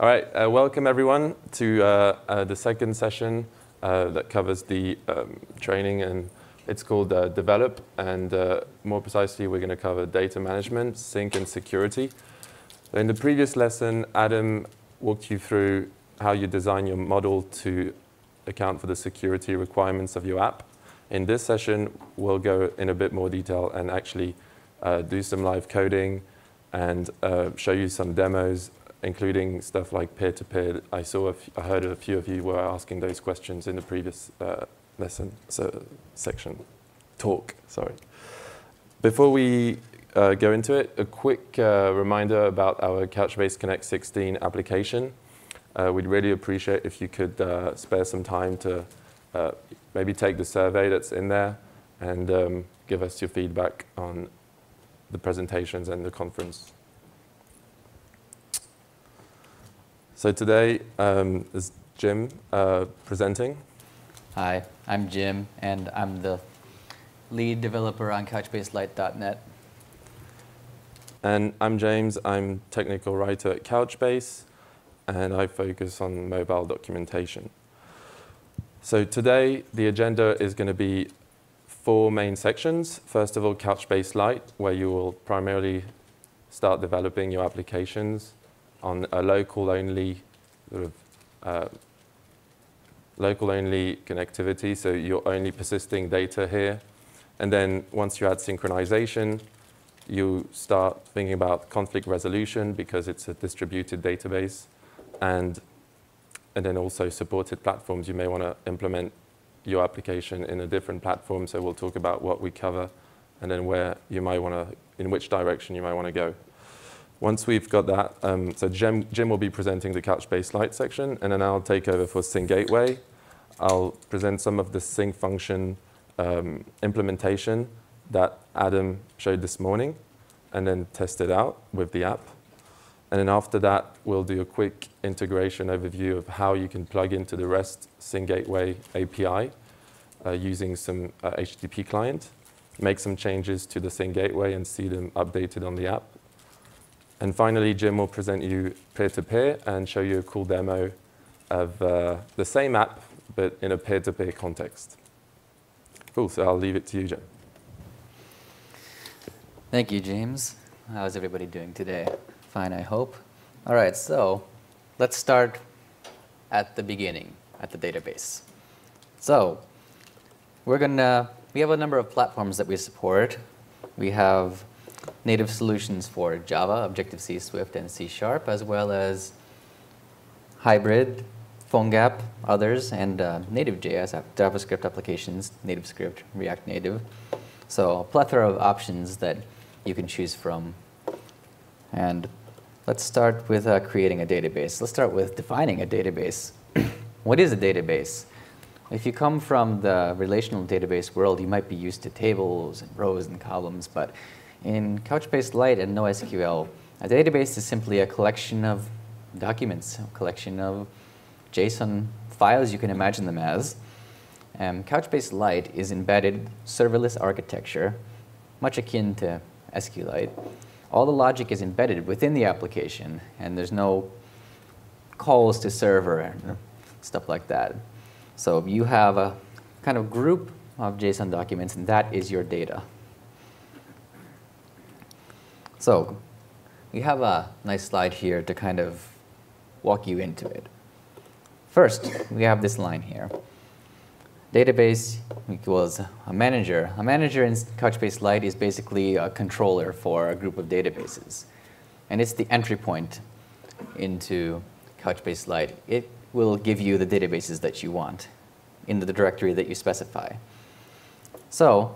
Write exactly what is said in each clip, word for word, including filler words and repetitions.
All right, uh, welcome everyone to uh, uh, the second session uh, that covers the um, training, and it's called uh, Develop, and uh, more precisely we're going to cover data management, sync, and security. In the previous lesson, Adam walked you through how you design your model to account for the security requirements of your app. In this session, we'll go in a bit more detail and actually uh, do some live coding and uh, show you some demos, including stuff like peer-to-peer. I saw, a f I heard a few of you were asking those questions in the previous uh, lesson, so section, talk, sorry. Before we uh, go into it, a quick uh, reminder about our Couchbase Connect sixteen application. Uh, we'd really appreciate if you could uh, spare some time to uh, maybe take the survey that's in there and um, give us your feedback on the presentations and the conference. So today um, is Jim uh, presenting. Hi, I'm Jim, and I'm the lead developer on Couchbase Lite dot net. And I'm James. I'm technical writer at Couchbase, and I focus on mobile documentation. So today, the agenda is going to be four main sections. First of all, Couchbase Lite, where you will primarily start developing your applications on a local-only sort of, uh, local-only connectivity, so you're only persisting data here. And then once you add synchronization, you start thinking about conflict resolution because it's a distributed database. And, and then also supported platforms. You may want to implement your application in a different platform, so we'll talk about what we cover and then where you might want to, in which direction you might want to go. Once we've got that, um, so Jim, Jim will be presenting the Couchbase Lite section, and then I'll take over for Sync Gateway. I'll present some of the sync function um, implementation that Adam showed this morning, and then test it out with the app. And then after that, we'll do a quick integration overview of how you can plug into the REST Sync Gateway A P I uh, using some uh, H T T P client, make some changes to the Sync Gateway and see them updated on the app. And finally, Jim will present you peer-to-peer and show you a cool demo of uh, the same app, but in a peer-to-peer context. Cool, so I'll leave it to you, Jim. Thank you, James. How's everybody doing today? Fine, I hope. All right, so let's start at the beginning, at the database. So we're gonna, we have a number of platforms that we support. We have native solutions for Java, Objective-C, Swift, and C sharp, as well as hybrid, PhoneGap, others, and uh, native J S, JavaScript applications, native script, React Native. So a plethora of options that you can choose from. And let's start with uh, creating a database. Let's start with defining a database. What is a database? If you come from the relational database world, you might be used to tables and rows and columns, but in Couchbase Lite and NoSQL, a database is simply a collection of documents, a collection of JSON files, you can imagine them as. Um, Couchbase Lite is embedded serverless architecture, much akin to SQLite. All the logic is embedded within the application, and there's no calls to server and stuff like that. So you have a kind of group of JSON documents, and that is your data. So we have a nice slide here to kind of walk you into it. First, we have this line here. Database equals a manager. A manager in Couchbase Lite is basically a controller for a group of databases. And it's the entry point into Couchbase Lite. It will give you the databases that you want in the directory that you specify. So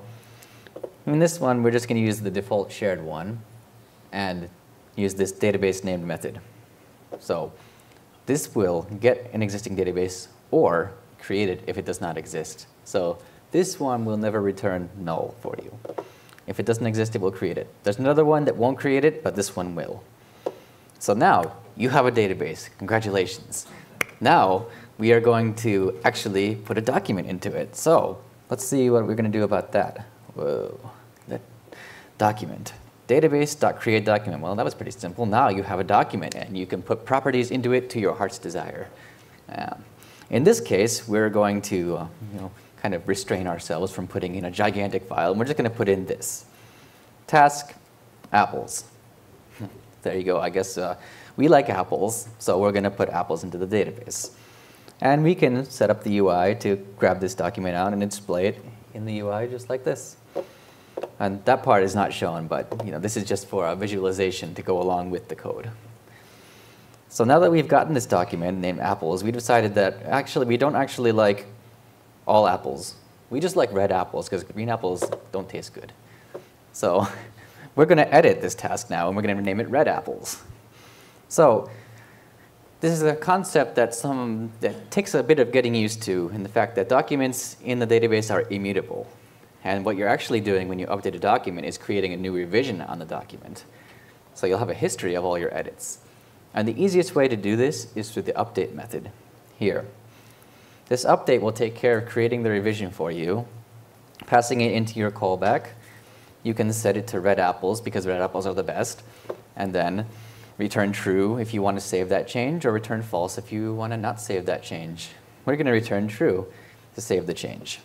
in this one, we're just going to use the default shared one and use this database named method. So this will get an existing database or create it if it does not exist. So this one will never return null for you. If it doesn't exist, it will create it. There's another one that won't create it, but this one will. So now you have a database. Congratulations. Now we are going to actually put a document into it. So let's see what we're going to do about that. Whoa, that document. database.createDocument. Well, that was pretty simple. Now you have a document, and you can put properties into it to your heart's desire. Um, in this case, we're going to uh, you know, kind of restrain ourselves from putting in a gigantic file, and we're just going to put in this. Task, apples. There you go. I guess uh, we like apples, so we're going to put apples into the database. And we can set up the U I to grab this document out and display it in the U I just like this. And that part is not shown, but you know, this is just for a visualization to go along with the code. So now that we've gotten this document named apples, we decided that actually we don't actually like all apples. We just like red apples because green apples don't taste good. So we're going to edit this task now, and we're going to name it red apples. So this is a concept that, some, that takes a bit of getting used to, in the fact that documents in the database are immutable. And what you're actually doing when you update a document is creating a new revision on the document. So you'll have a history of all your edits. And the easiest way to do this is through the update method here. This update will take care of creating the revision for you, passing it into your callback. You can set it to red apples because red apples are the best, and then return true if you want to save that change, or return false if you want to not save that change. We're going to return true to save the change.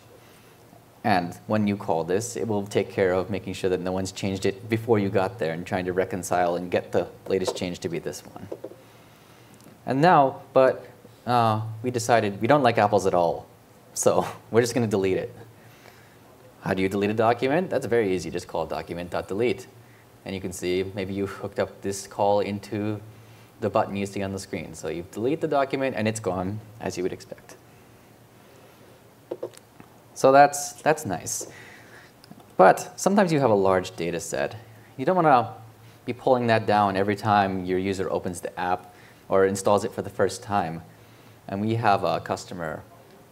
And when you call this, it will take care of making sure that no one's changed it before you got there and trying to reconcile and get the latest change to be this one. And now, but uh, we decided we don't like apples at all, so we're just going to delete it. How do you delete a document? That's very easy. Just call document.delete. And you can see maybe you hooked up this call into the button you see on the screen. So you delete the document, and it's gone, as you would expect. So that's, that's nice. But sometimes you have a large data set. You don't want to be pulling that down every time your user opens the app or installs it for the first time. And we have a customer,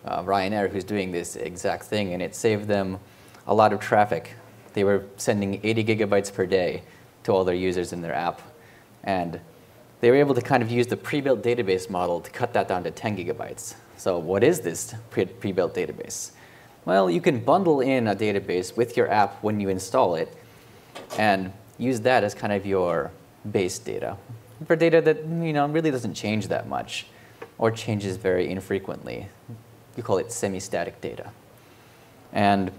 uh, Ryanair, who's doing this exact thing, and it saved them a lot of traffic. They were sending eighty gigabytes per day to all their users in their app. And they were able to kind of use the pre-built database model to cut that down to ten gigabytes. So what is this pre-built database? Well, you can bundle in a database with your app when you install it and use that as kind of your base data for data that you know, really doesn't change that much or changes very infrequently. You call it semi-static data. And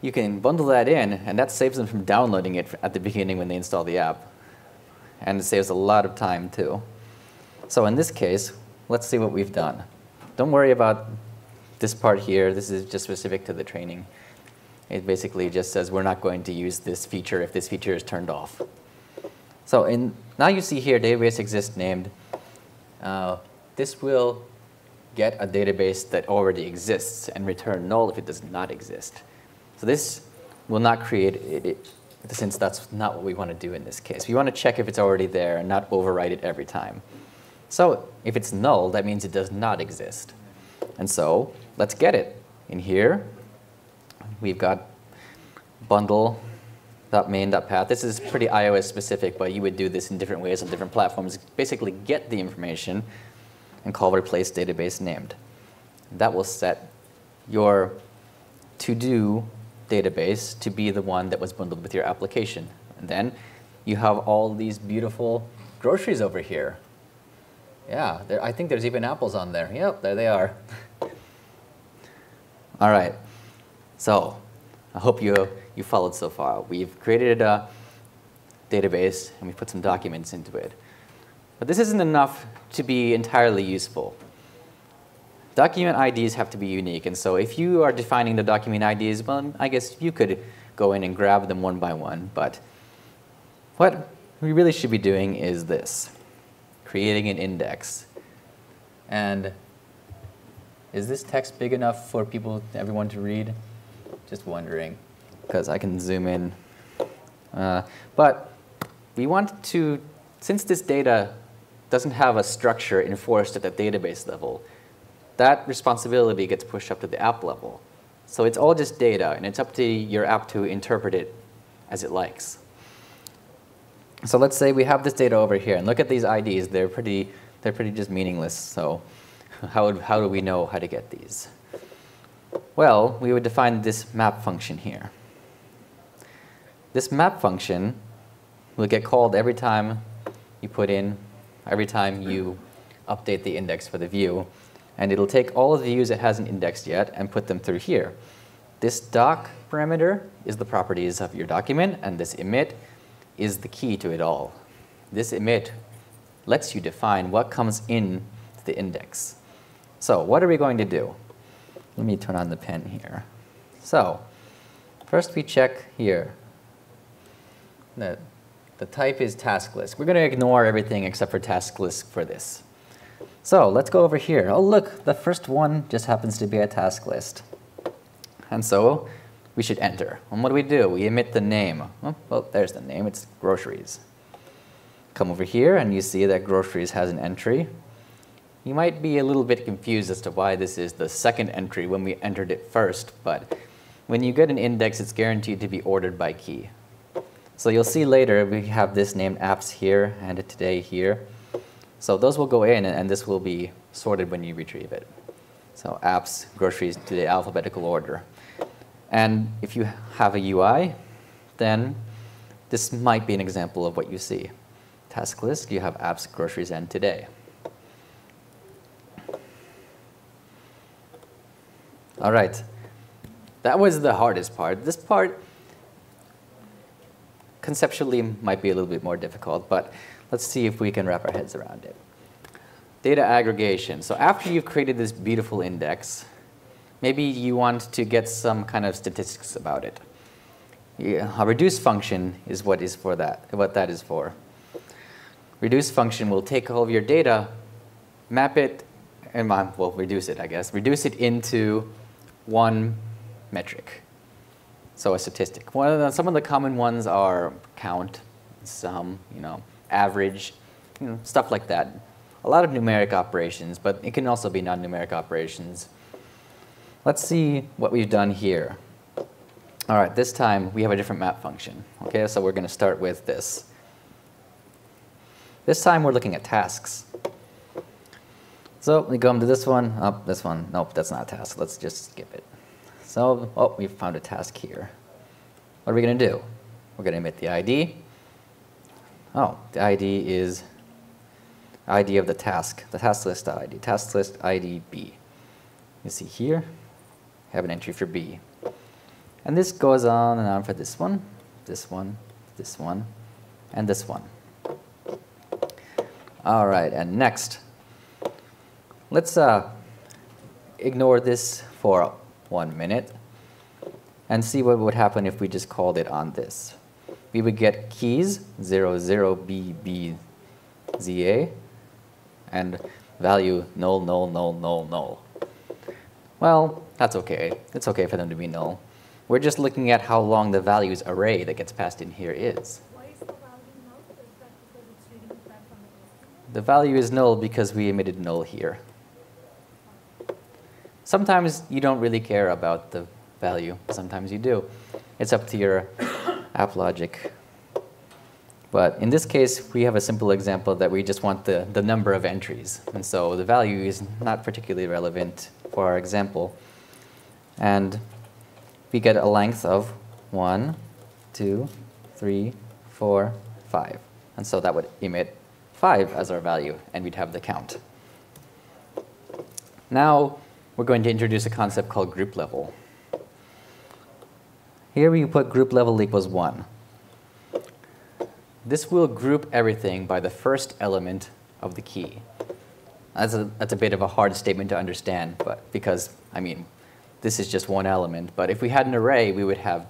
you can bundle that in, and that saves them from downloading it at the beginning when they install the app. And it saves a lot of time, too. So in this case, let's see what we've done. Don't worry about this part here. This is just specific to the training. It basically just says we're not going to use this feature if this feature is turned off. So in, now you see here database exist named. Uh, this will get a database that already exists and return null if it does not exist. So this will not create it, it, since that's not what we want to do in this case. We want to check if it's already there and not overwrite it every time. So if it's null, that means it does not exist. And so let's get it. In here, we've got bundle.main.path. This is pretty iOS specific, but you would do this in different ways on different platforms. Basically get the information and call replace database named. That will set your to-do database to be the one that was bundled with your application. And then you have all these beautiful groceries over here. Yeah, there, I think there's even apples on there. Yep, there they are. All right, so I hope you, you followed so far. We've created a database, and we've put some documents into it. But this isn't enough to be entirely useful. Document I Ds have to be unique, and so if you are defining the document I Ds, well, I guess you could go in and grab them one by one, but what we really should be doing is this, creating an index. And is this text big enough for people, everyone to read? Just wondering, because I can zoom in. Uh, but we want to, since this data doesn't have a structure enforced at the database level, that responsibility gets pushed up to the app level. So it's all just data, and it's up to your app to interpret it as it likes. So let's say we have this data over here, and look at these I Ds. They're pretty, they're pretty just meaningless, so how, would, how do we know how to get these? Well, we would define this map function here. This map function will get called every time you put in, every time you update the index for the view. And it'll take all of the views it hasn't indexed yet and put them through here. This doc parameter is the properties of your document, and this emit is the key to it all. This emit lets you define what comes in to the index. So what are we going to do? Let me turn on the pen here. So first we check here that the type is task list. We're going to ignore everything except for task list for this. So let's go over here. Oh, look, the first one just happens to be a task list. And so we should enter. And what do we do? We emit the name. Oh, well, there's the name. It's groceries. Come over here, and you see that groceries has an entry. You might be a little bit confused as to why this is the second entry when we entered it first, but when you get an index, it's guaranteed to be ordered by key. So you'll see later we have this named apps here and today here. So those will go in, and this will be sorted when you retrieve it. So apps, groceries, to the alphabetical order. And if you have a U I, then this might be an example of what you see. Task list, you have apps, groceries, and today. All right. That was the hardest part. This part conceptually might be a little bit more difficult, but let's see if we can wrap our heads around it. Data aggregation. So after you've created this beautiful index, maybe you want to get some kind of statistics about it. Yeah, a reduce function is what is for that, what that is for. Reduce function will take all of your data, map it, and well, reduce it, I guess. Reduce it into one metric, so a statistic. One of the, some of the common ones are count, sum, you know, average, you know, stuff like that. A lot of numeric operations, but it can also be non-numeric operations. Let's see what we've done here. All right, this time we have a different map function. Okay, so we're going to start with this. This time we're looking at tasks. So we come to this one, up this one. Nope, that's not a task. Let's just skip it. So, oh, we found a task here. What are we going to do? We're going to emit the I D. Oh, the I D is I D of the task, the task list I D, task list I D B. You see here, I have an entry for B. And this goes on and on for this one, this one, this one, and this one. All right, and next, let's uh, ignore this for one minute and see what would happen if we just called it on this. We would get keys zero zero B B Z A and value null, null, null, null, null. Well, that's okay. It's okay for them to be null. We're just looking at how long the values array that gets passed in here is. Why is the value null? Is that because it's reading the map from the list? The value is null because we emitted null here. Sometimes you don't really care about the value. Sometimes you do. It's up to your app logic. But in this case, we have a simple example that we just want the, the number of entries. And so the value is not particularly relevant for our example. And we get a length of one, two, three, four, five. And so that would emit five as our value, and we'd have the count. Now we're going to introduce a concept called group level. Here we put group level equals one. This will group everything by the first element of the key. That's a, that's a bit of a hard statement to understand, but because, I mean, this is just one element. But if we had an array, we would have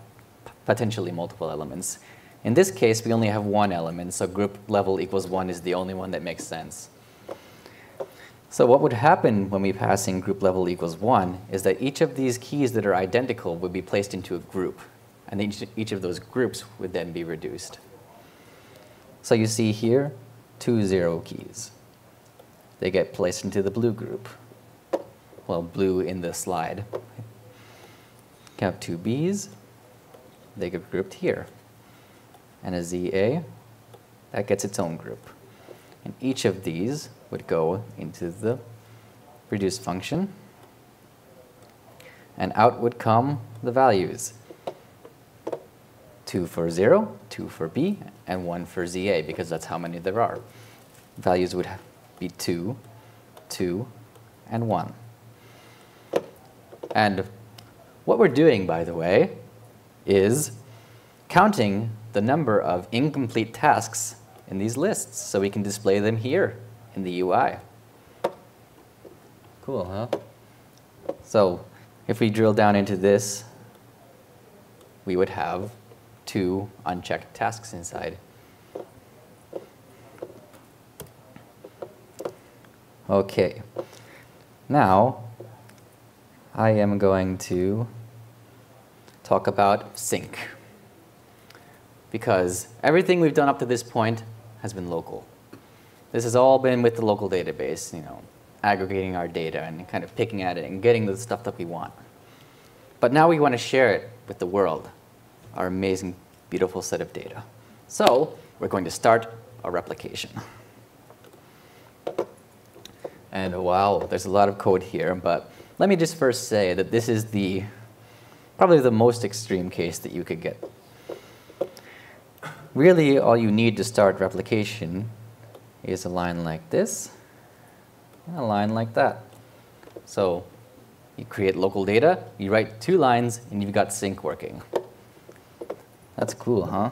potentially multiple elements. In this case, we only have one element, so group level equals one is the only one that makes sense. So what would happen when we pass in group level equals one is that each of these keys that are identical would be placed into a group, and each, each of those groups would then be reduced. So you see here, two zero keys. They get placed into the blue group. Well, blue in the slide. You have two Bs. They get grouped here. And a Z A, that gets its own group. And each of these would go into the reduce function. And out would come the values. two for zero, two for B, and one for Z A, because that's how many there are. Values would be two, two, and one. And what we're doing, by the way, is counting the number of incomplete tasks in these lists, so we can display them here in the U I. Cool, huh? So if we drill down into this, we would have two unchecked tasks inside. OK. Now, I am going to talk about sync, because everything we've done up to this point has been local. This has all been with the local database, you know, aggregating our data and kind of picking at it and getting the stuff that we want. But now we want to share it with the world, our amazing, beautiful set of data. So we're going to start a replication. And wow, there's a lot of code here, but let me just first say that this is the probably the most extreme case that you could get. Really, all you need to start replication is a line like this and a line like that. So you create local data, you write two lines, and you've got sync working. That's cool, huh?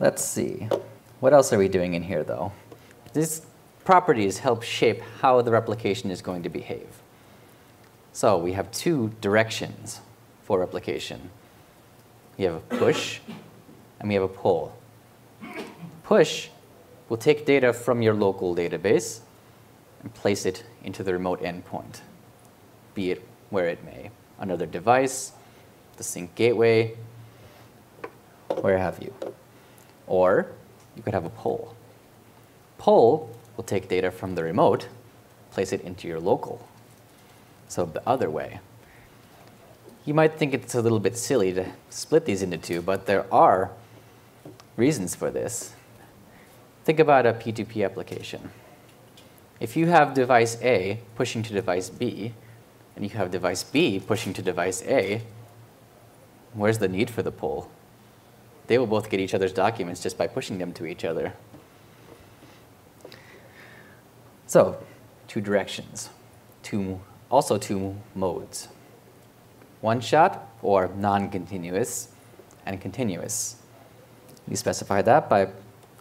Let's see. What else are we doing in here, though? These properties help shape how the replication is going to behave. So we have two directions for replication. We have a push, and we have a pull. Push will take data from your local database and place it into the remote endpoint, be it where it may. Another device, the sync gateway, where have you. Or you could have a pull. Pull will take data from the remote, place it into your local. So the other way. You might think it's a little bit silly to split these into two, but there are reasons for this. Think about a P two P application. If you have device A pushing to device B, and you have device B pushing to device A, where's the need for the pull? They will both get each other's documents just by pushing them to each other. So two directions, two, also two modes. One shot or non-continuous and continuous. You specify that by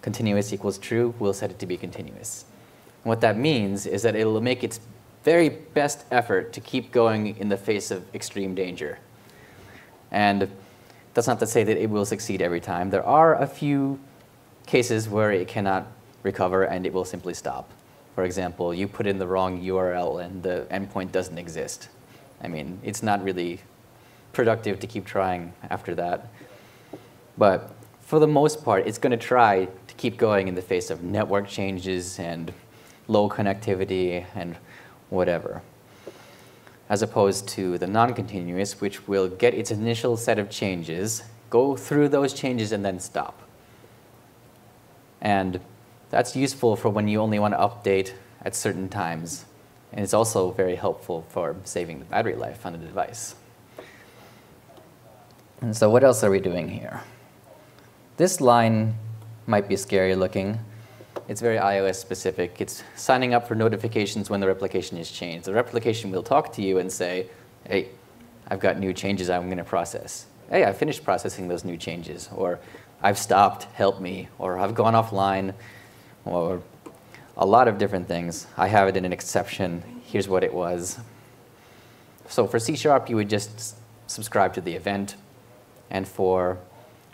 continuous equals true, we'll set it to be continuous. And what that means is that it will make its very best effort to keep going in the face of extreme danger. And that's not to say that it will succeed every time. There are a few cases where it cannot recover and it will simply stop. For example, you put in the wrong U R L and the endpoint doesn't exist. I mean, it's not really productive to keep trying after that. But for the most part, it's going to try to keep going in the face of network changes and low connectivity and whatever, as opposed to the non-continuous, which will get its initial set of changes, go through those changes, and then stop. And that's useful for when you only want to update at certain times. And it's also very helpful for saving the battery life on the device. And so what else are we doing here? This line might be scary looking. It's very iOS specific. It's signing up for notifications when the replication is changed. The replication will talk to you and say, hey, I've got new changes I'm going to process. Hey, I finished processing those new changes. Or I've stopped, help me. Or I've gone offline. Or a lot of different things. I have it in an exception. Here's what it was. So for C Sharp, you would just subscribe to the event. And for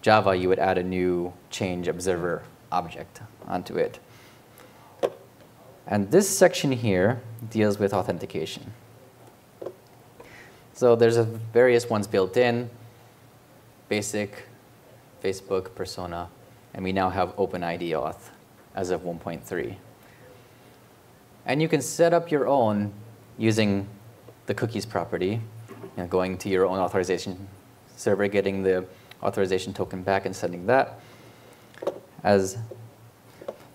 Java, you would add a new change observer object onto it. And this section here deals with authentication. So there's a various ones built in, basic, Facebook, persona. And we now have OpenID auth as of one point three. And you can set up your own using the cookies property, you know, going to your own authorization server, getting the authorization token back and sending that. As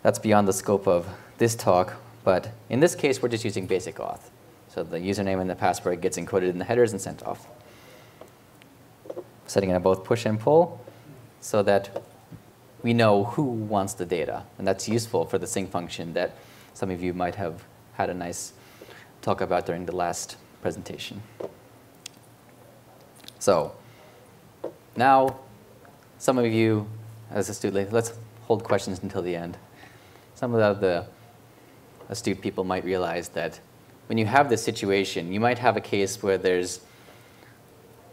that's beyond the scope of this talk, but in this case, we're just using basic auth. So the username and the password gets encoded in the headers and sent off. Setting up both push and pull. so that we know who wants the data. And that's useful for the sync function that some of you might have had a nice talk about during the last presentation. So now some of you, as astutely, let's hold questions until the end. Some of the astute people might realize that when you have this situation, you might have a case where there's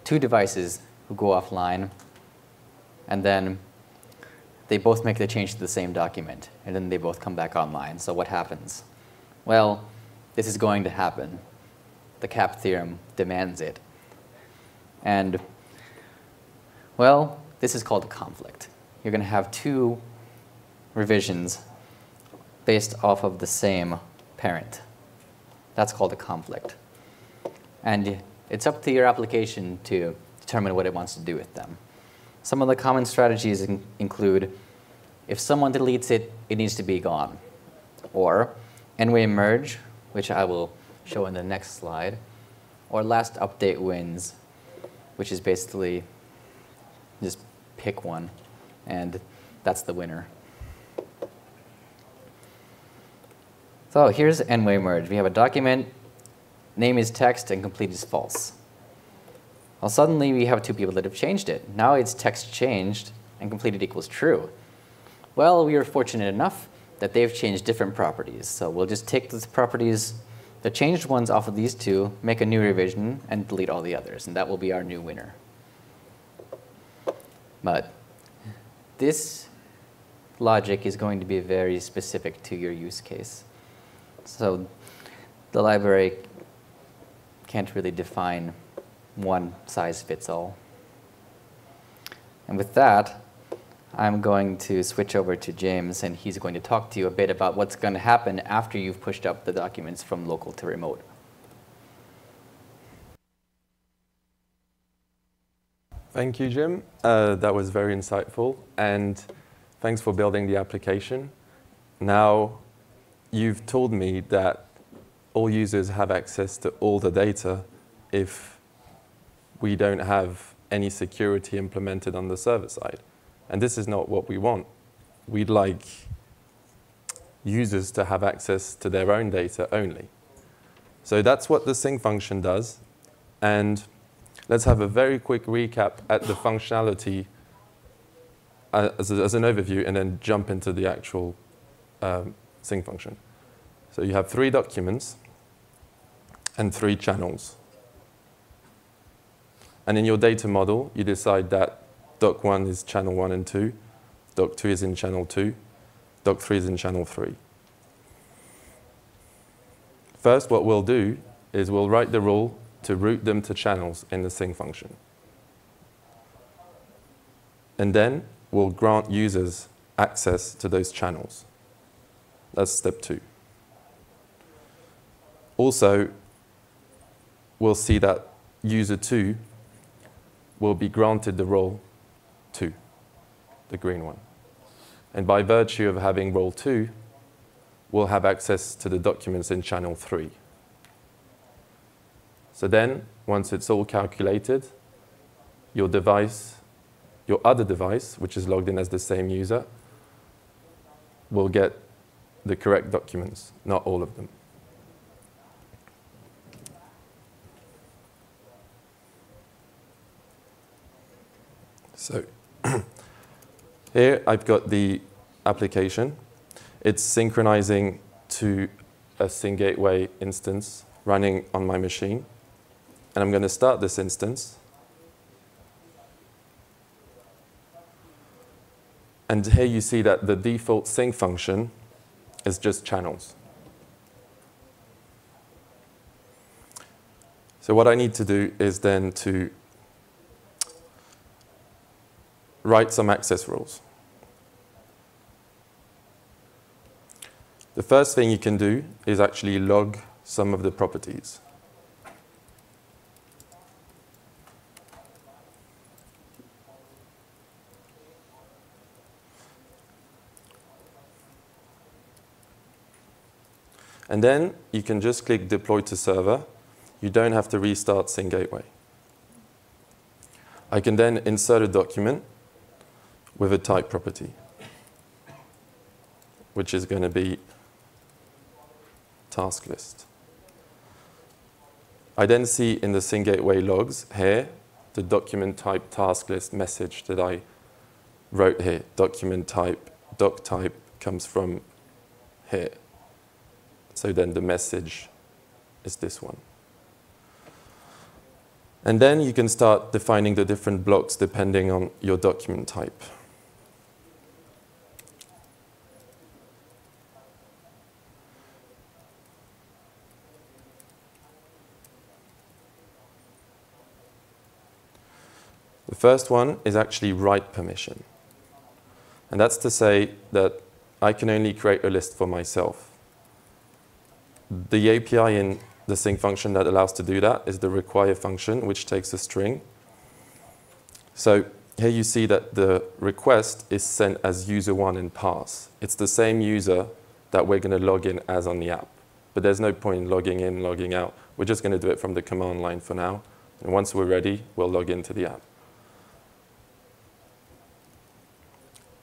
two devices who go offline, and then they both make the change to the same document, and then they both come back online. So what happens? Well, this is going to happen. The CAP theorem demands it. And, well, this is called a conflict. You're going to have two revisions based off of the same parent. That's called a conflict. And it's up to your application to determine what it wants to do with them. Some of the common strategies in include, if someone deletes it, it needs to be gone. Or N-way merge, which I will show in the next slide. Or last update wins, which is basically just pick one, and that's the winner. So here's N-way merge. We have a document, name is text, and complete is false. Well, suddenly we have two people that have changed it. Now it's text changed, and completed equals true. Well, we are fortunate enough that they've changed different properties. So we'll just take those properties, the changed ones off of these two, make a new revision, and delete all the others, and that will be our new winner. But this logic is going to be very specific to your use case. So the library can't really define one size fits all. And with that, I'm going to switch over to James, and he's going to talk to you a bit about what's going to happen after you've pushed up the documents from local to remote. Thank you, Jim. Uh, that was very insightful. And thanks for building the application. Now, you've told me that all users have access to all the data if we don't have any security implemented on the server side. And this is not what we want. We'd like users to have access to their own data only. So that's what the sync function does. And let's have a very quick recap at the functionality as, a, as an overview, and then jump into the actual um, sync function. So you have three documents and three channels. And in your data model, you decide that doc one is channel one and two, doc two is in channel two, doc three is in channel three. First, what we'll do is we'll write the rule to route them to channels in the sync function. And then we'll grant users access to those channels. That's step two. Also, we'll see that user two will be granted the role two, the green one. And by virtue of having role two, we'll have access to the documents in channel three. So then, once it's all calculated, your device, your other device, which is logged in as the same user, will get the correct documents, not all of them. So here I've got the application. It's synchronizing to a Sync Gateway instance running on my machine. And I'm going to start this instance. And here you see that the default sync function is just channels. So what I need to do is then to write some access rules. The first thing you can do is actually log some of the properties. And then you can just click Deploy to Server. You don't have to restart Sync Gateway. I can then insert a document, with a type property, which is going to be task list. I then see in the Sync Gateway logs here the document type task list message that I wrote here. Document type, doc type comes from here. So then the message is this one. And then you can start defining the different blocks depending on your document type. The first one is actually write permission. And that's to say that I can only create a list for myself. The A P I in the sync function that allows to do that is the require function, which takes a string. So here you see that the request is sent as user one in parse. It's the same user that we're going to log in as on the app. But there's no point in logging in, logging out. We're just going to do it from the command line for now. And once we're ready, we'll log into the app.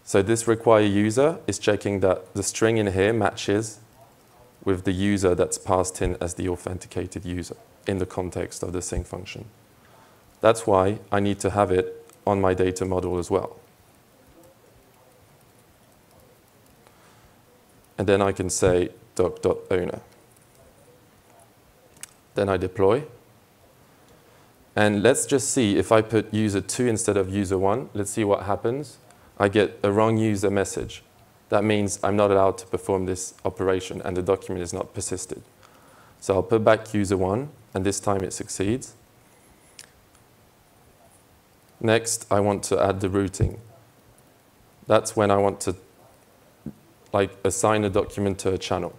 So this require user is checking that the string in here matches with the user that's passed in as the authenticated user in the context of the sync function. That's why I need to have it on my data model as well. And then I can say doc.owner. Then I deploy. And let's just see if I put user two instead of user one, let's see what happens. I get a wrong user message. That means I'm not allowed to perform this operation and the document is not persisted. So I'll put back user one and this time it succeeds. Next, I want to add the routing. That's when I want to like assign a document to a channel.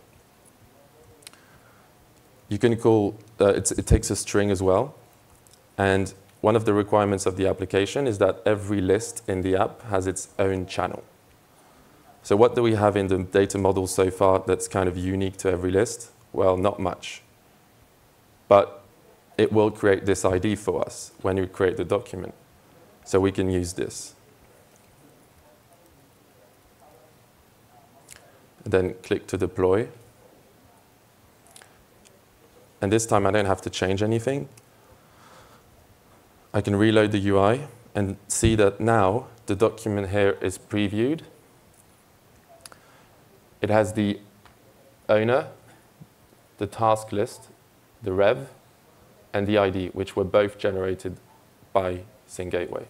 You can call, uh, it's, it takes a string as well. And one of the requirements of the application is that every list in the app has its own channel. So what do we have in the data model so far that's kind of unique to every list? Well, not much. But it will create this I D for us when we create the document. So we can use this. Then click to deploy. And this time I don't have to change anything. I can reload the U I and see that now the document here is previewed. It has the owner, the task list, the rev, and the I D, which were both generated by Sync Gateway.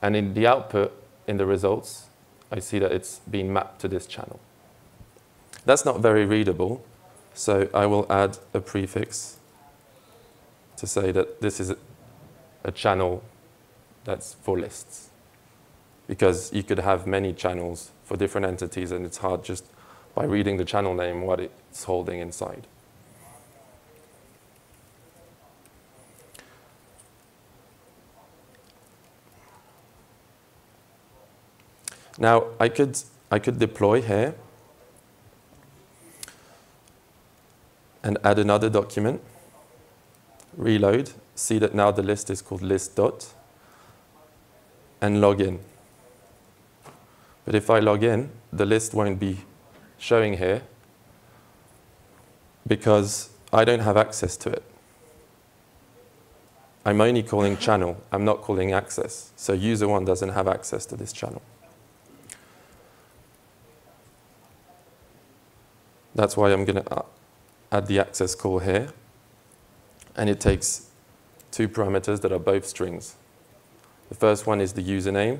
And in the output, in the results, I see that it's been mapped to this channel. That's not very readable, so I will add a prefix to say that this is a channel that's for lists, because you could have many channels for different entities, and it's hard just by reading the channel name what it's holding inside. Now, I could, I could deploy here and add another document, reload, see that now the list is called list dot, and log in. But if I log in, the list won't be showing here because I don't have access to it. I'm only calling channel. I'm not calling access. So user one doesn't have access to this channel. That's why I'm going to add the access call here. And it takes two parameters that are both strings. The first one is the username,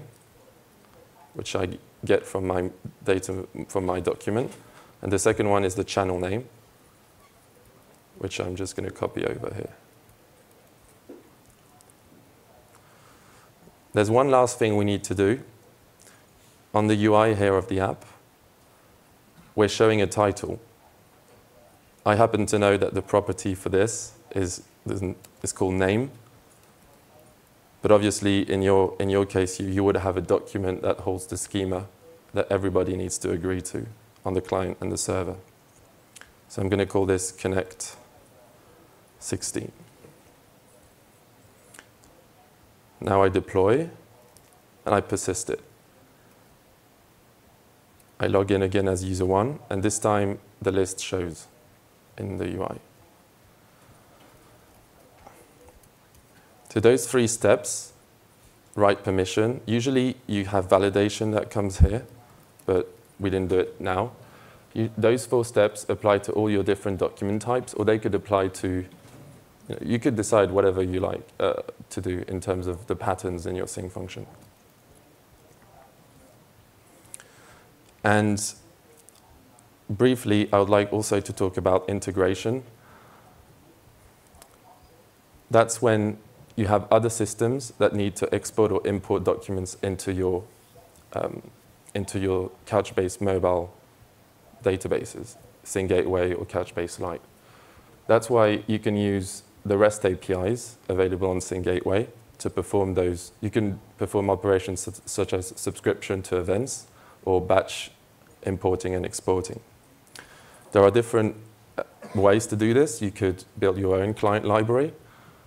which I get from my data, from my document. And the second one is the channel name, which I'm just going to copy over here. There's one last thing we need to do. On the U I here of the app, we're showing a title. I happen to know that the property for this is, is called name. But obviously, in your, in your case, you, you would have a document that holds the schema that everybody needs to agree to on the client and the server. So I'm going to call this Connect sixteen. Now I deploy, and I persist it. I log in again as user one, and this time the list shows in the U I. So those three steps, write permission. Usually you have validation that comes here, but we didn't do it now. You, those four steps apply to all your different document types, or they could apply to, you know, you could decide whatever you like uh, to do in terms of the patterns in your sync function. And briefly, I would like also to talk about integration. That's when you have other systems that need to export or import documents into your, um, into your Couchbase mobile databases, Sync Gateway or Couchbase Lite. That's why you can use the REST A P Is available on Sync Gateway to perform those. You can perform operations such as subscription to events or batch importing and exporting. There are different ways to do this. You could build your own client library,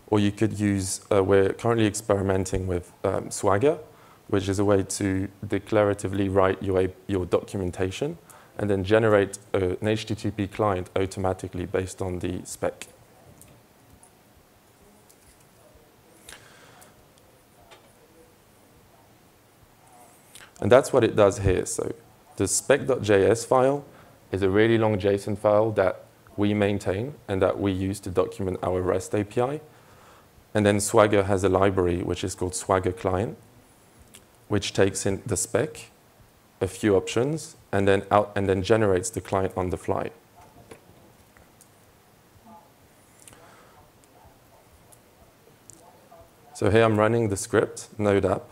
or you could use, uh, we're currently experimenting with um, Swagger, which is a way to declaratively write your, your documentation and then generate a, an H T T P client automatically based on the spec. And that's what it does here. So the spec.js file is a really long JSON file that we maintain and that we use to document our REST A P I. And then Swagger has a library, which is called Swagger Client, which takes in the spec, a few options, and then, out, and then generates the client on the fly. So here I'm running the script, Node app.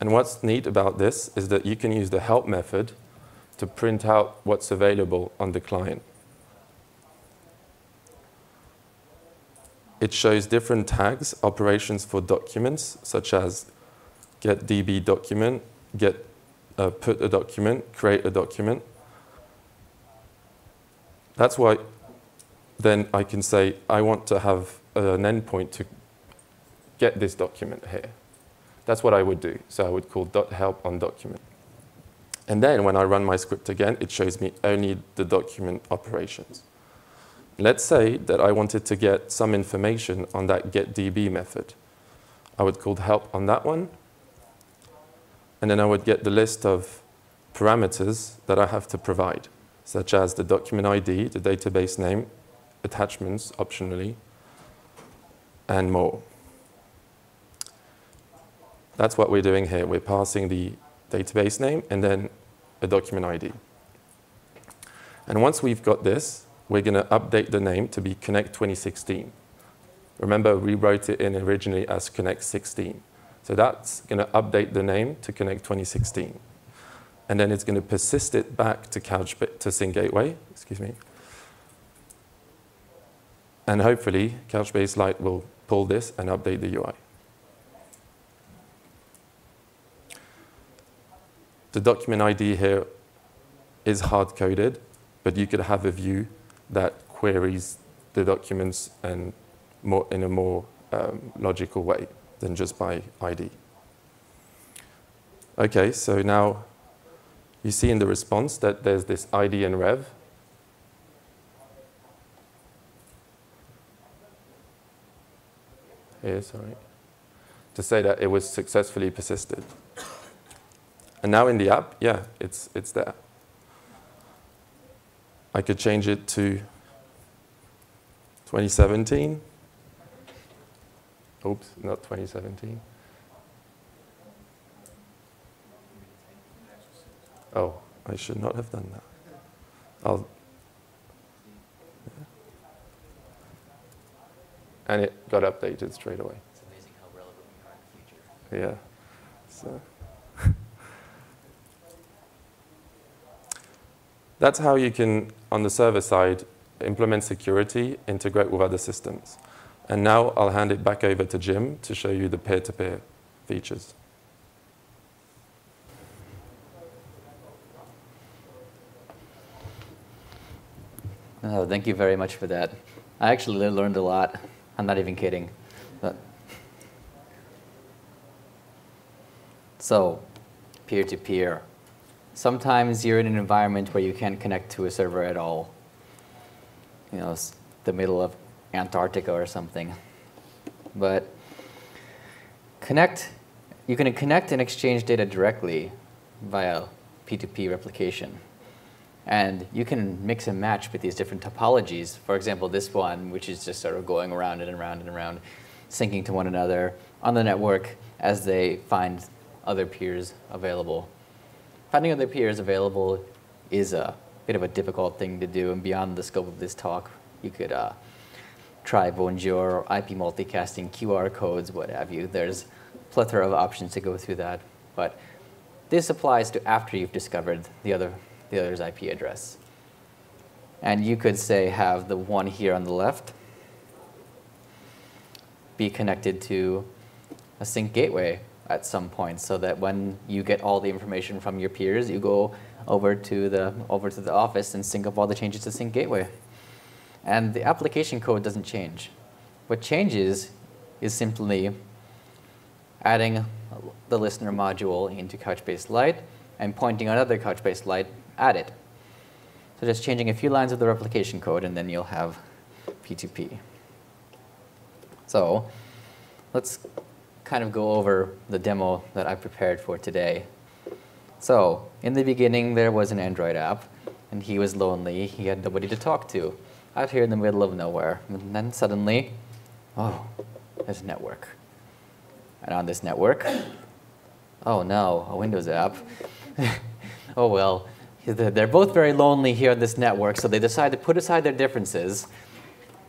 And what's neat about this is that you can use the help method to print out what's available on the client. It shows different tags, operations for documents, such as get D B document, get uh, put a document, create a document. That's why then I can say, I want to have an endpoint to get this document here. That's what I would do. So I would call .help on document. And then when I run my script again, it shows me only the document operations. Let's say that I wanted to get some information on that getDB method. I would call help on that one, and then I would get the list of parameters that I have to provide, such as the document I D, the database name, attachments optionally, and more. That's what we're doing here. We're passing the database name and then a document I D. And once we've got this, we're going to update the name to be Connect twenty sixteen. Remember, we wrote it in originally as Connect sixteen. So that's going to update the name to Connect twenty sixteen. And then it's going to persist it back to Couchbase, to Sync Gateway, excuse me. And hopefully, Couchbase Lite will pull this and update the U I. The document I D here is hard-coded, but you could have a view that queries the documents and more, in a more um, logical way than just by I D. OK, so now you see in the response that there's this I D and rev. Here, sorry. To say that it was successfully persisted. And now in the app, yeah, it's, it's there. I could change it to twenty seventeen. Oops, not twenty seventeen. Oh, I should not have done that. I'll, yeah. And it got updated straight away. It's amazing how relevant we are in the future. Yeah. So. That's how you can, on the server side, implement security, integrate with other systems. And now I'll hand it back over to Jim to show you the peer-to-peer features. Oh, thank you very much for that. I actually learned a lot. I'm not even kidding. But So peer-to-peer. Sometimes you're in an environment where you can't connect to a server at all. You know, it's the middle of Antarctica or something. But connect, you can connect and exchange data directly via P two P replication. And you can mix and match with these different topologies. For example, this one, which is just sort of going around and around and around, syncing to one another on the network as they find other peers available. Finding other peers available is a bit of a difficult thing to do, and beyond the scope of this talk, you could uh, try Bonjour, I P multicasting, Q R codes, what have you. There's a plethora of options to go through that, but this applies to after you've discovered the other the other's I P address. And you could say have the one here on the left be connected to a sync gateway at some point, so that when you get all the information from your peers, you go over to the over to the office and sync up all the changes to sync gateway. And the application code doesn't change. What changes is simply adding the listener module into Couchbase Lite and pointing another Couchbase Lite at it. So just changing a few lines of the replication code, and then you'll have P two P. So let's kind of go over the demo that I prepared for today. So in the beginning, there was an Android app, and he was lonely. He had nobody to talk to out here in the middle of nowhere. And then suddenly, oh, there's a network. And on this network, oh no, a Windows app. Oh well, they're both very lonely here on this network, so they decide to put aside their differences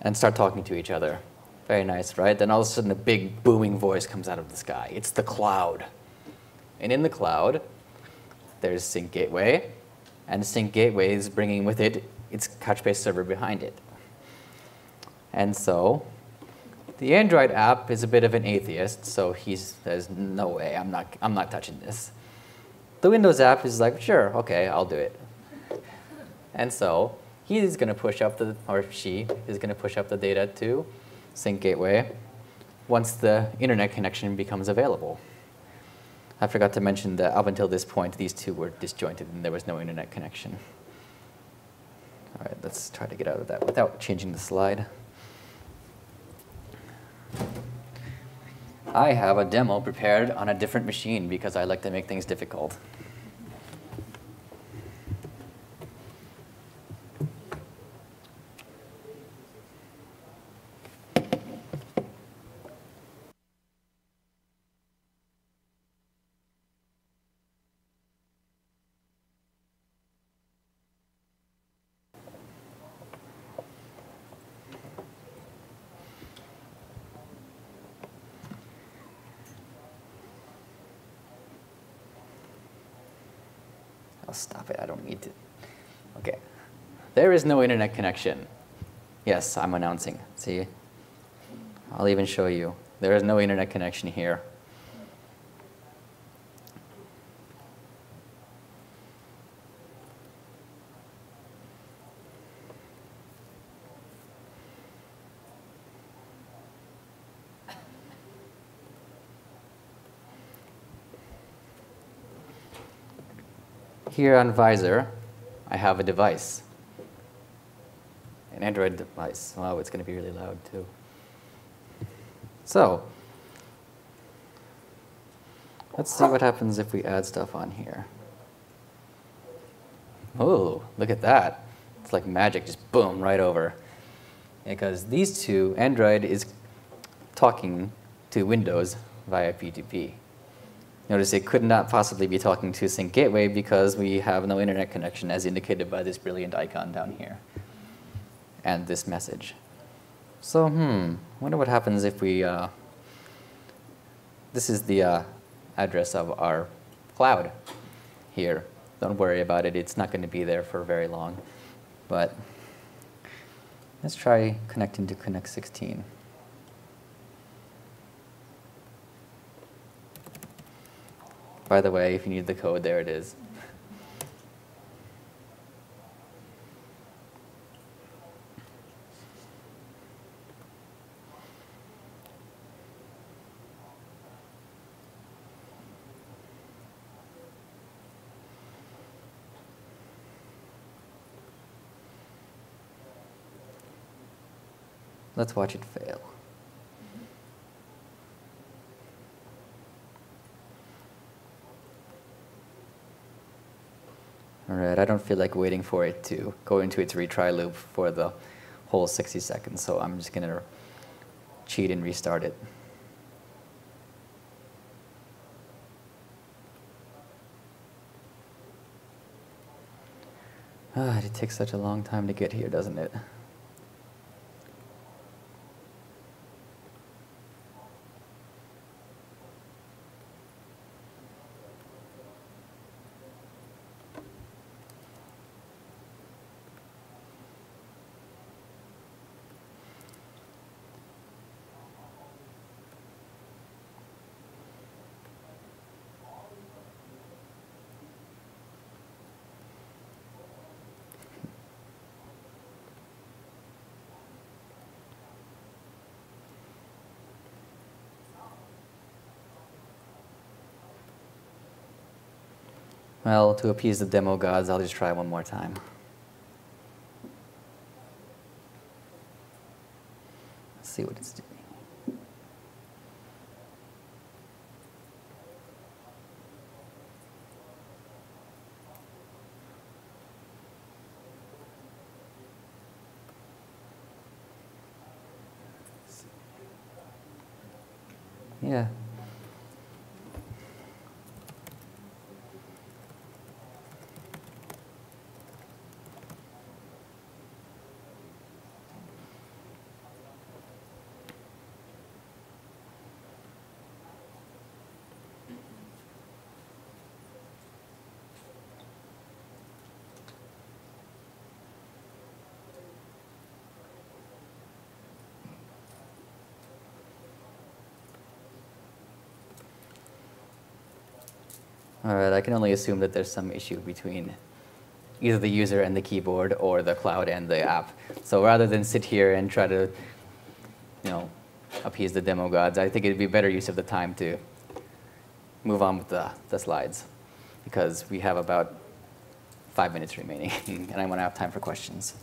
and start talking to each other. Very nice, right? Then all of a sudden, a big booming voice comes out of the sky. It's the cloud. And in the cloud, there's Sync Gateway, and Sync Gateway is bringing with it its Couchbase server behind it. And so the Android app is a bit of an atheist, so he says, no way, I'm not, I'm not touching this. The Windows app is like, sure, okay, I'll do it. And so he is going to push up the, or she is going to push up the data to Sync Gateway once the internet connection becomes available. I forgot to mention that up until this point, these two were disjointed and there was no internet connection. All right, let's try to get out of that without changing the slide. I have a demo prepared on a different machine because I like to make things difficult. Stop it, I don't need to. Okay. There is no internet connection. Yes, I'm announcing. See? I'll even show you. There is no internet connection here. Here on Visor, I have a device, an Android device. Wow, it's going to be really loud, too. So let's see what happens if we add stuff on here. Oh, look at that. It's like magic, just boom, right over. Because these two, Android is talking to Windows via P two P. Notice it could not possibly be talking to Sync Gateway because we have no internet connection, as indicated by this brilliant icon down here and this message. So, hmm, I wonder what happens if we, uh, this is the uh, address of our cloud here. Don't worry about it. It's not going to be there for very long. But let's try connecting to Connect sixteen. By the way, if you need the code, there it is. Let's watch it fail. All right, I don't feel like waiting for it to go into its retry loop for the whole sixty seconds, so I'm just going to cheat and restart it. Ah, it takes such a long time to get here, doesn't it? Well, to appease the demo gods, I'll just try one more time. Let's see what it's doing. Yeah. All right, I can only assume that there's some issue between either the user and the keyboard or the cloud and the app. So rather than sit here and try to, you know, appease the demo gods, I think it'd be better use of the time to move on with the, the slides, because we have about five minutes remaining, and I want to have time for questions.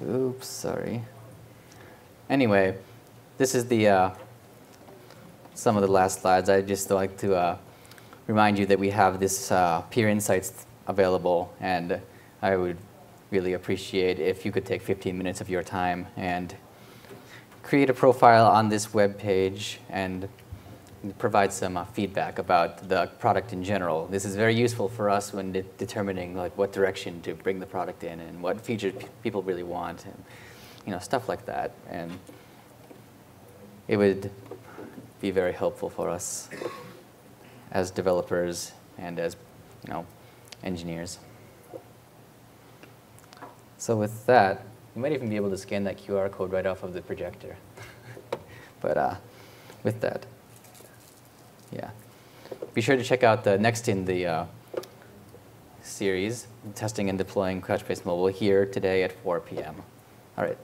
Oops, sorry. Anyway, this is the uh, some of the last slides. I'd just like to uh, remind you that we have this uh, peer insights available, and I would really appreciate if you could take fifteen minutes of your time and create a profile on this web page and provide some uh, feedback about the product in general. This is very useful for us when de determining like what direction to bring the product in and what features pe people really want, and you know, stuff like that. And it would be very helpful for us as developers and as, you know, engineers. So with that, you might even be able to scan that Q R code right off of the projector. But uh, with that. Yeah. Be sure to check out the next in the uh, series, testing and deploying Couchbase Mobile, here today at four p m All right.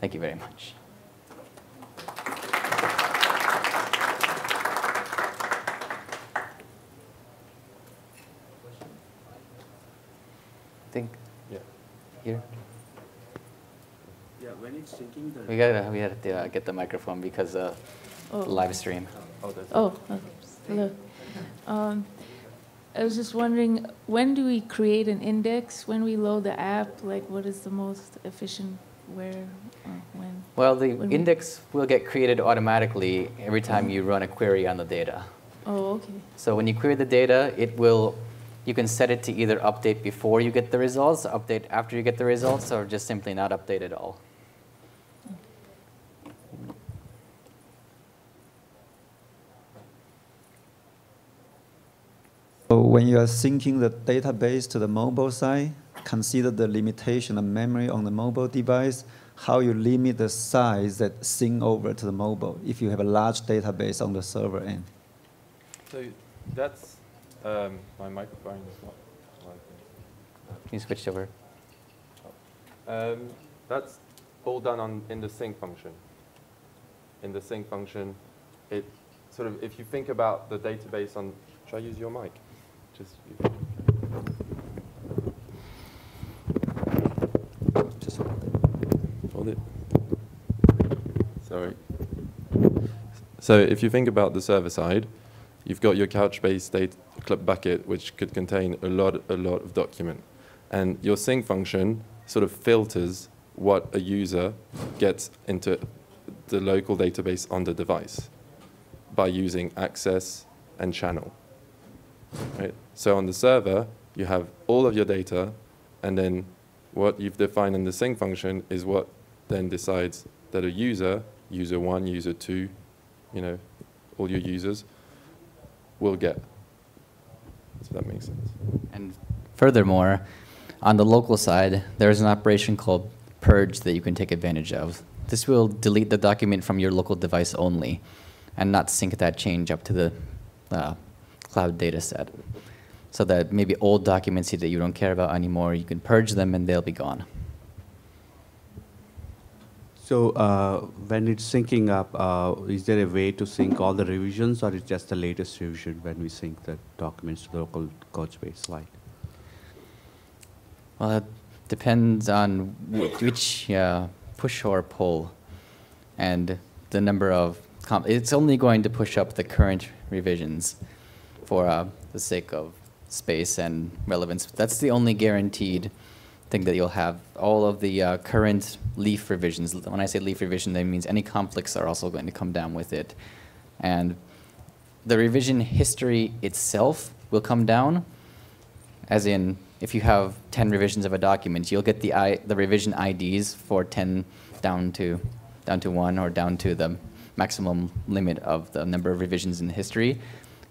Thank you very much. Think. Yeah. Here. Yeah. When it's syncing the. We gotta we have to uh, get the microphone because uh, oh. the live stream. Oh. That's oh. Okay. Hello. Um, I was just wondering, when do we create an index? When we load the app, like what is the most efficient, where, when? Well, the when index we... will get created automatically every time you run a query on the data. Oh, okay. So when you query the data, it will, you can set it to either update before you get the results, update after you get the results, or just simply not update at all. So when you are syncing the database to the mobile side, consider the limitation of memory on the mobile device. how you limit the size that sync over to the mobile if you have a large database on the server end. So that's um, my microphone is not working. Can you switch over? Oh. Um, that's all done on in the sync function. In the sync function, it sort of if you think about the database on. Should I use your mic? Just. You. Sorry. So if you think about the server side, you've got your Couchbase data club bucket, which could contain a lot, a lot of document. And your sync function sort of filters what a user gets into the local database on the device by using access and channel. Right? So on the server, you have all of your data, and then what you've defined in the sync function is what then decides that a user, user one, user two, you know, all your users will get. So that makes sense. And furthermore, on the local side, there is an operation called purge that you can take advantage of. This will delete the document from your local device only and not sync that change up to the uh, cloud data set. So that maybe old documents that you don't care about anymore, you can purge them and they'll be gone. So uh, when it's syncing up, uh, is there a way to sync all the revisions, or is just the latest revision when we sync the documents to the local Couchbase Lite? Well, it depends on which uh, push or pull, and the number of comp it's only going to push up the current revisions for uh, the sake of space and relevance. That's the only guaranteed thing that you'll have. All of the uh, current leaf revisions. When I say leaf revision, that means any conflicts are also going to come down with it. And the revision history itself will come down, as in if you have ten revisions of a document, you'll get the I, the revision I Ds for ten down to down to one, or down to the maximum limit of the number of revisions in history.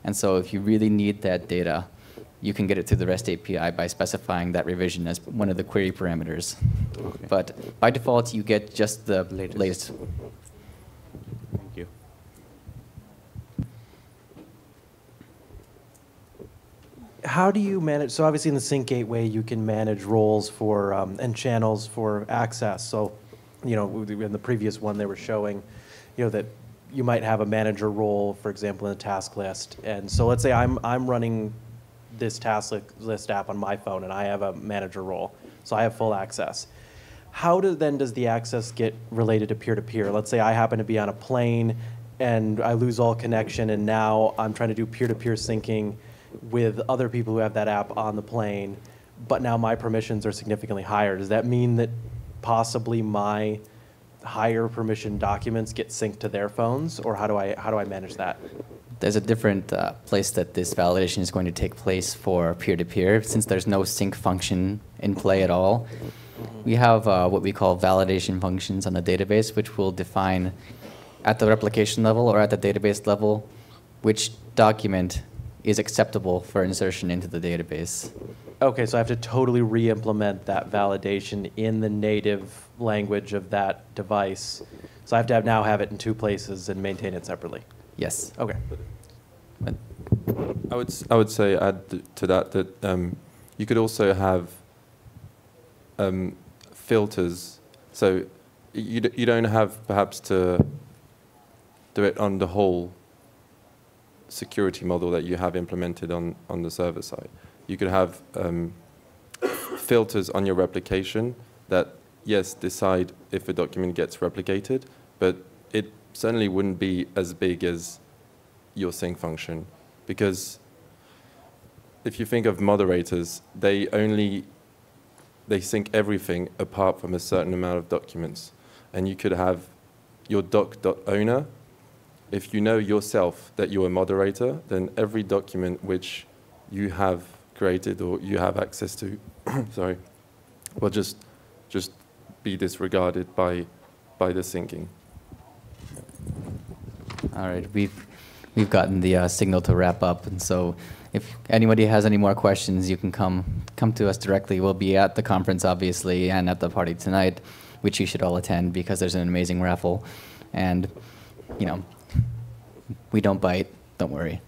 And so if you really need that data, you can get it through the REST A P I by specifying that revision as one of the query parameters. Okay. But by default, you get just the latest. latest. Thank you. How do you manage? So obviously, in the Sync Gateway, you can manage roles for um, and channels for access. So, you know, in the previous one, they were showing, you know, that you might have a manager role, for example, in the task list. And so, let's say I'm I'm running this task list app on my phone, and I have a manager role, so I have full access. How do, then does the access get related to peer-to-peer? Let's say I happen to be on a plane, and I lose all connection, and now I'm trying to do peer-to-peer syncing with other people who have that app on the plane, but now my permissions are significantly higher. Does that mean that possibly my higher permission documents get synced to their phones, or how do I, how do I manage that? There's a different uh, place that this validation is going to take place for peer-to-peer, since there's no sync function in play at all. We have uh, what we call validation functions on the database, which will define at the replication level or at the database level which document is acceptable for insertion into the database. Okay, so I have to totally re-implement that validation in the native language of that device. So I have to have now have it in two places and maintain it separately. Yes. Okay. I would I would say add to that that um, you could also have um, filters. So you d you don't have perhaps to do it on the whole security model that you have implemented on on the server side. You could have um, filters on your replication that yes decide if a document gets replicated, but it certainly wouldn't be as big as your sync function, because if you think of moderators, they only they sync everything apart from a certain amount of documents. And you could have your doc.owner. If you know yourself that you're a moderator, then every document which you have created or you have access to sorry, will just just be disregarded by by the syncing. All right, we've we've gotten the uh, signal to wrap up, and so if anybody has any more questions, you can come come to us directly. We'll be at the conference, obviously, and at the party tonight, which you should all attend because there's an amazing raffle. And, you know, we don't bite, don't worry.